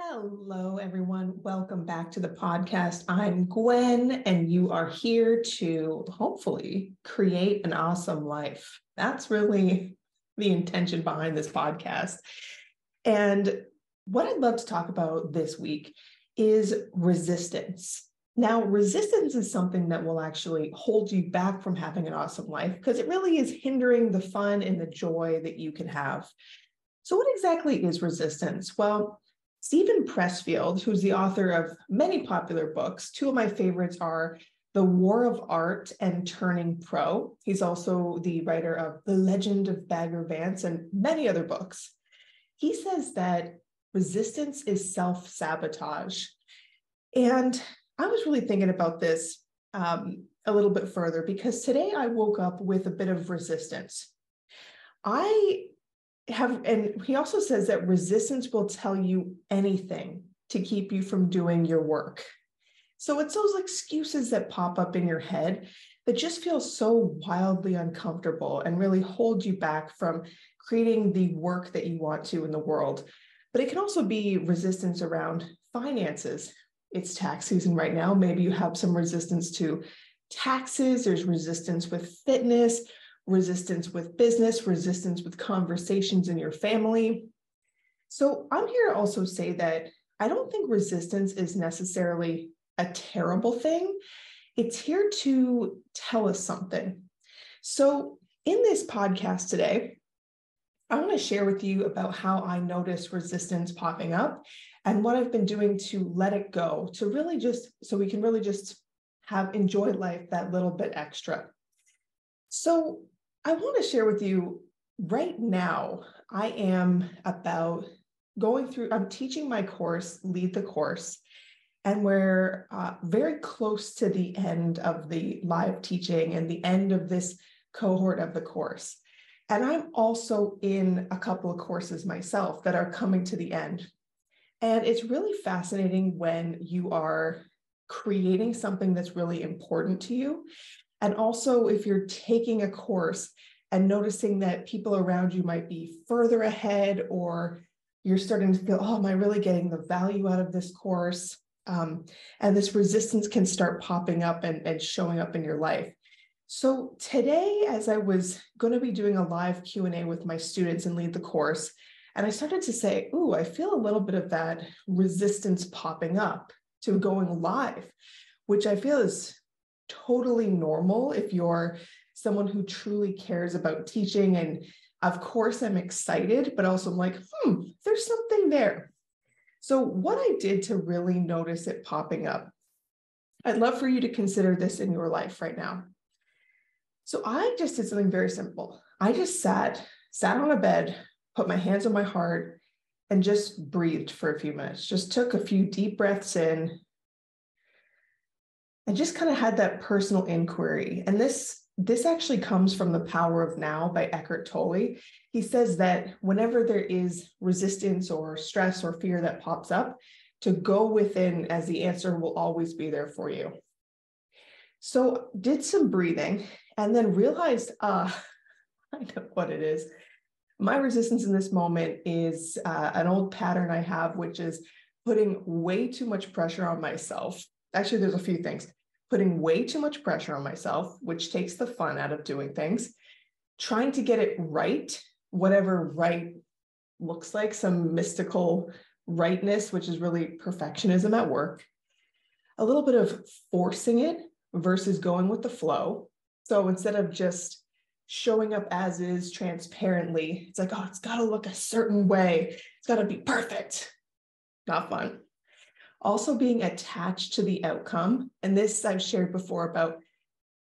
Hello, everyone. Welcome back to the podcast. I'm Gwen, and you are here to hopefully create an awesome life. That's really the intention behind this podcast. And what I'd love to talk about this week is resistance. Now, resistance is something that will actually hold you back from having an awesome life because it really is hindering the fun and the joy that you can have. So what exactly is resistance? Well, Stephen Pressfield, who's the author of many popular books, two of my favorites are The War of Art and Turning Pro. He's also the writer of The Legend of Bagger Vance and many other books. He says that resistance is self-sabotage. And I was really thinking about this a little bit further because today I woke up with a bit of resistance. And he also says that resistance will tell you anything to keep you from doing your work. So it's those excuses that pop up in your head that just feel so wildly uncomfortable and really hold you back from creating the work that you want to in the world. But it can also be resistance around finances. It's tax season right now. Maybe you have some resistance to taxes. There's resistance with fitness, resistance with business, resistance with conversations in your family. So I'm here to also say that I don't think resistance is necessarily a terrible thing. It's here to tell us something. So in this podcast today, I want to share with you about how I notice resistance popping up and what I've been doing to let it go, to really just, so we can really just enjoy life that little bit extra. So I want to share with you right now, I am about going through, I'm teaching my course, Lead the Course, and we're very close to the end of the live teaching and the end of this cohort of the course. And I'm also in a couple of courses myself that are coming to the end. And it's really fascinating when you are creating something that's really important to you. And also if you're taking a course and noticing that people around you might be further ahead, or you're starting to feel, oh, am I really getting the value out of this course? And this resistance can start popping up and showing up in your life. So today, as I was going to be doing a live Q&A with my students and Lead the Course, and I started to say, ooh, I feel a little bit of that resistance popping up to going live, which I feel is totally normal if you're someone who truly cares about teaching. And of course, I'm excited, but also I'm like, there's something there. So what I did to really notice it popping up, I'd love for you to consider this in your life right now. So I just did something very simple. I just sat on a bed, put my hands on my heart, and just breathed for a few minutes, just took a few deep breaths in, and just kind of had that personal inquiry. And this actually comes from The Power of Now by Eckhart Tolle. He says that whenever there is resistance or stress or fear that pops up, to go within, as the answer will always be there for you. So did some breathing and then realized, I know what it is. My resistance in this moment is an old pattern I have, which is putting way too much pressure on myself. Actually, there's a few things. Putting way too much pressure on myself, which takes the fun out of doing things, trying to get it right, whatever right looks like, some mystical rightness, which is really perfectionism at work, a little bit of forcing it versus going with the flow. So instead of just showing up as is transparently, it's like, oh, it's got to look a certain way. It's got to be perfect. Not fun. Also being attached to the outcome. And this I've shared before about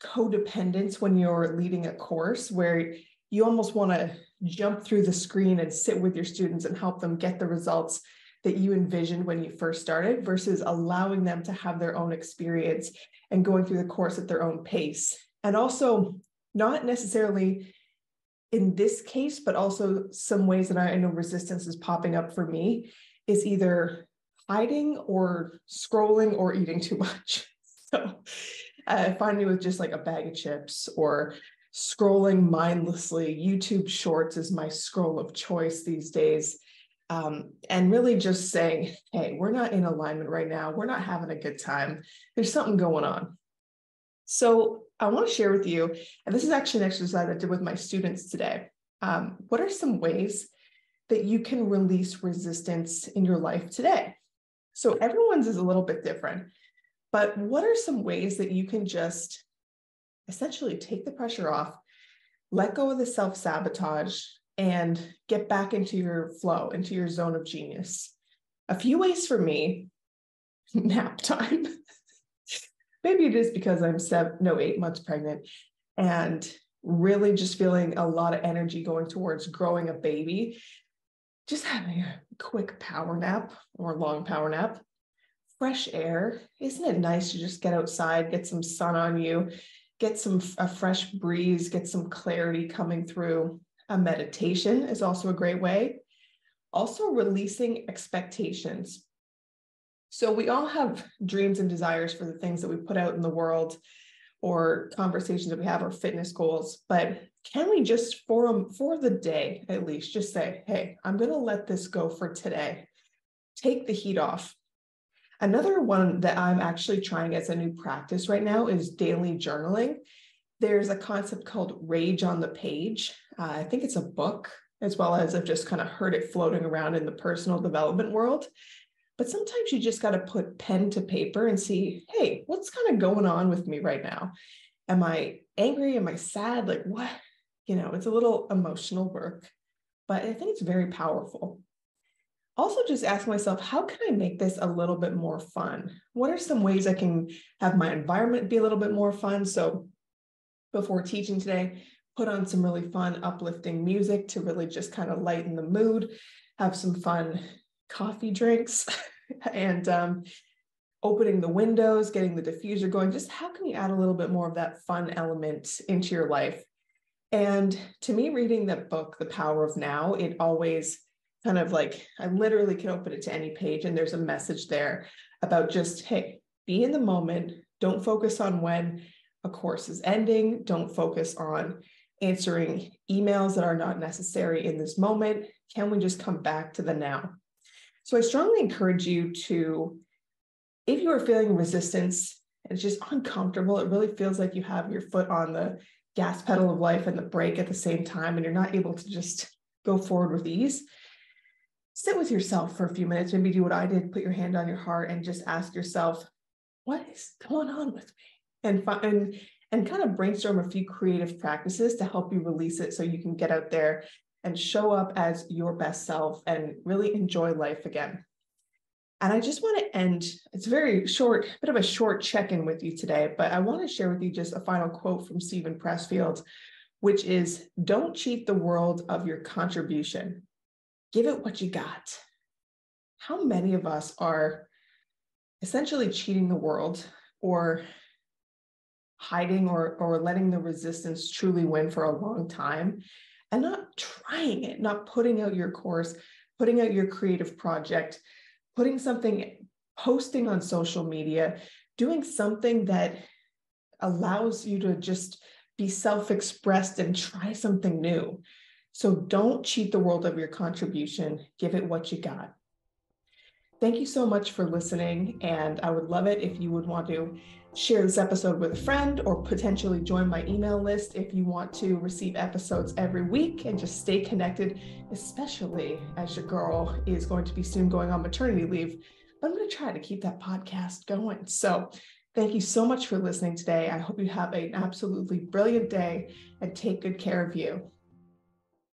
codependence when you're leading a course where you almost want to jump through the screen and sit with your students and help them get the results that you envisioned when you first started versus allowing them to have their own experience and going through the course at their own pace. And also not necessarily in this case, but also some ways that I know resistance is popping up for me is either hiding or scrolling or eating too much. So finally with just like a bag of chips or scrolling mindlessly. YouTube Shorts is my scroll of choice these days. And really just saying, hey, we're not in alignment right now. We're not having a good time. There's something going on. So I want to share with you, and this is actually an exercise I did with my students today. What are some ways that you can release resistance in your life today? So everyone's is a little bit different, but what are some ways that you can just essentially take the pressure off, let go of the self-sabotage, and get back into your flow, into your zone of genius? A few ways for me, nap time. Maybe it is because I'm 8 months pregnant and really just feeling a lot of energy going towards growing a baby. Just having a quick power nap or long power nap. Fresh air. Isn't it nice to just get outside, get some sun on you, get a fresh breeze, get some clarity coming through? A meditation is also a great way. Also releasing expectations. So we all have dreams and desires for the things that we put out in the world or conversations that we have or fitness goals, but can we just for the day at least just say, hey, I'm going to let this go for today. Take the heat off. Another one that I'm actually trying as a new practice right now is daily journaling. There's a concept called Rage on the Page. I think it's a book, as well as I've just kind of heard it floating around in the personal development world. But sometimes you just got to put pen to paper and see, hey, what's kind of going on with me right now? Am I angry? Am I sad? Like what? You know, it's a little emotional work, but I think it's very powerful. Also just ask myself, how can I make this a little bit more fun? What are some ways I can have my environment be a little bit more fun? So before teaching today, put on some really fun, uplifting music to really just kind of lighten the mood, have some fun coffee drinks and opening the windows, getting the diffuser going. Just how can you add a little bit more of that fun element into your life? And to me, reading that book, The Power of Now, it always kind of like, I literally can open it to any page and there's a message there about just, hey, be in the moment. Don't focus on when a course is ending. Don't focus on answering emails that are not necessary in this moment. Can we just come back to the now? So I strongly encourage you to, if you are feeling resistance, it's just uncomfortable, it really feels like you have your foot on the gas pedal of life and the brake at the same time, and you're not able to just go forward with ease, sit with yourself for a few minutes, maybe do what I did, put your hand on your heart and just ask yourself, what is going on with me? And kind of brainstorm a few creative practices to help you release it so you can get out there and show up as your best self and really enjoy life again. And I just want to end, it's very short, bit of a short check-in with you today, but I want to share with you just a final quote from Stephen Pressfield, which is, don't cheat the world of your contribution. Give it what you got. How many of us are essentially cheating the world or hiding or letting the resistance truly win for a long time and not trying it, not putting out your course, putting out your creative project, putting something, posting on social media, doing something that allows you to just be self-expressed and try something new. So don't cheat the world of your contribution. Give it what you got. Thank you so much for listening. And I would love it if you would want to share this episode with a friend or potentially join my email list if you want to receive episodes every week and just stay connected, especially as your girl is going to be soon going on maternity leave. But I'm going to try to keep that podcast going. So thank you so much for listening today. I hope you have an absolutely brilliant day and take good care of you.